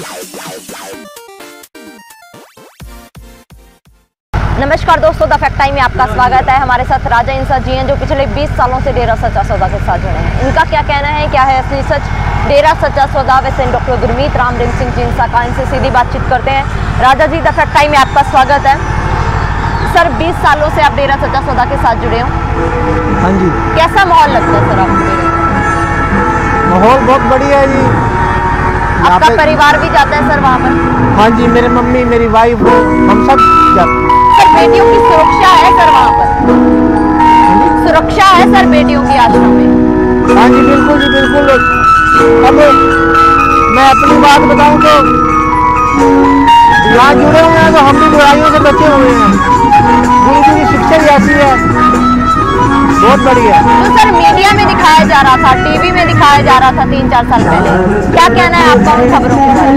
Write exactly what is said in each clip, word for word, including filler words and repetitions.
नमस्कार दोस्तों, the fact time में आपका स्वागत है। हमारे साथ राजा इंसा जी हैं जो पिछले बीस सालों से डेरा सच्चा सौदा के साथ जुड़े हैं। इनका क्या कहना है, क्या है असली सच डेरा सच्चा सौदा? वैसे डॉक्टर गुरमीत राम रिम सिंह जी इंसा का, इनसे सीधी बातचीत करते हैं। Raja ji, the fact time में आपका स्वागत है। सर, बीस सालों से आप डेरा सच्चा सौदा के साथ जुड़े हो। हाँ जी, कैसा माहौल लगता है सर आपको? माहौल बहुत बढ़िया है जी। आपका परिवार भी जाता है सर वहाँ पर? हाँ जी, मेरी मम्मी, मेरी वाइफ, हम सब जाते हैं। बेटियों की सुरक्षा है सर वहाँ पर? सुरक्षा है सर बेटियों की आश्रम में? हाँ जी, बिल्कुल जी बिल्कुल। अब मैं अपनी बात बताऊँ तो यहाँ जुड़े हुए हैं तो हम भी बुराइयों से बचे हुए हैं। गुरु जी की शिक्षा ऐसी है, बहुत बढ़िया है। तो सर, मीडिया में दिखाया जा रहा था, टीवी में दिखाया जा रहा था तीन चार साल पहले, क्या कहना है आपका उन खबरों के बारे?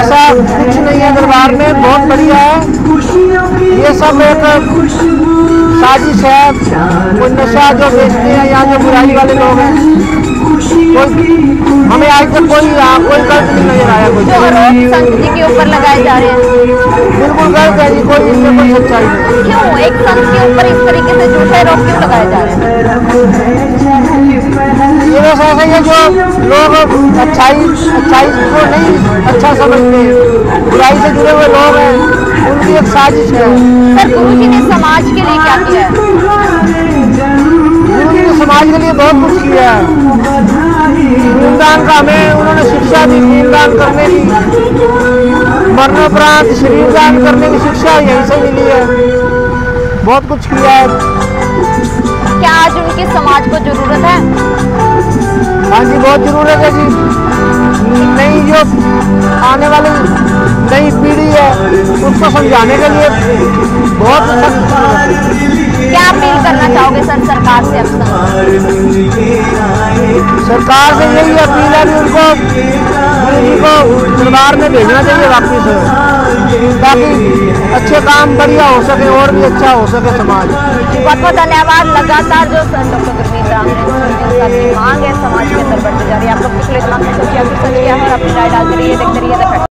ऐसा कुछ नहीं है, दरबार में बहुत बढ़िया है। ये सब एक साजिश है, कोई नशा जो बेचते हैं या जो बुराई वाले लोग हैं। हमें आज तक कोई कोई गलत नहीं नजर आया, कोई संत जी के ऊपर लगाए जा रहे हैं। बिल्कुल गलत है जी, कोई इसमें कोई सच्चाई नहीं। क्यों एक संत के ऊपर इस तरीके से झूठे रोक क्यों लगाए जा रहे हैं? ये बस ऐसा ही है, जो लोग अच्छाई अच्छाई को नहीं अच्छा समझते, बुराई से जुड़े हुए लोग हैं, उनकी एक साजिश है। सर, गुरु जी ने समाज के लिए क्या किया है? गुरु जी ने समाज के लिए बहुत कुछ किया है। ईमान का हमें उन्होंने शिक्षा दी, ईमान करने की, मरणोपरांत शरीर दान करने की शिक्षा यहीं से मिली है। बहुत कुछ किया है। क्या आज उनकी समाज को जरूरत है? हाँ जी, बहुत जरूरत है जी। नई जो आने वाली नई पीढ़ी है उसको समझाने के लिए बहुत। क्या अपील करना चाहोगे सर सरकार से? अब सरकार से यही अपील है कि उनको उनको दरबार में भेजना चाहिए वापिस, ताकि अच्छे काम बढ़िया हो सके और भी अच्छा हो सके समाज। बहुत बहुत धन्यवाद। लगातार जो डॉक्टर गुरमीत राम की मांग है समाज के अंदर बढ़ती जा रही है। आप लोग पिछले इतना सोचिए, आपकी सच क्या है, अपनी राय डालते रहिए, देखते रहिए।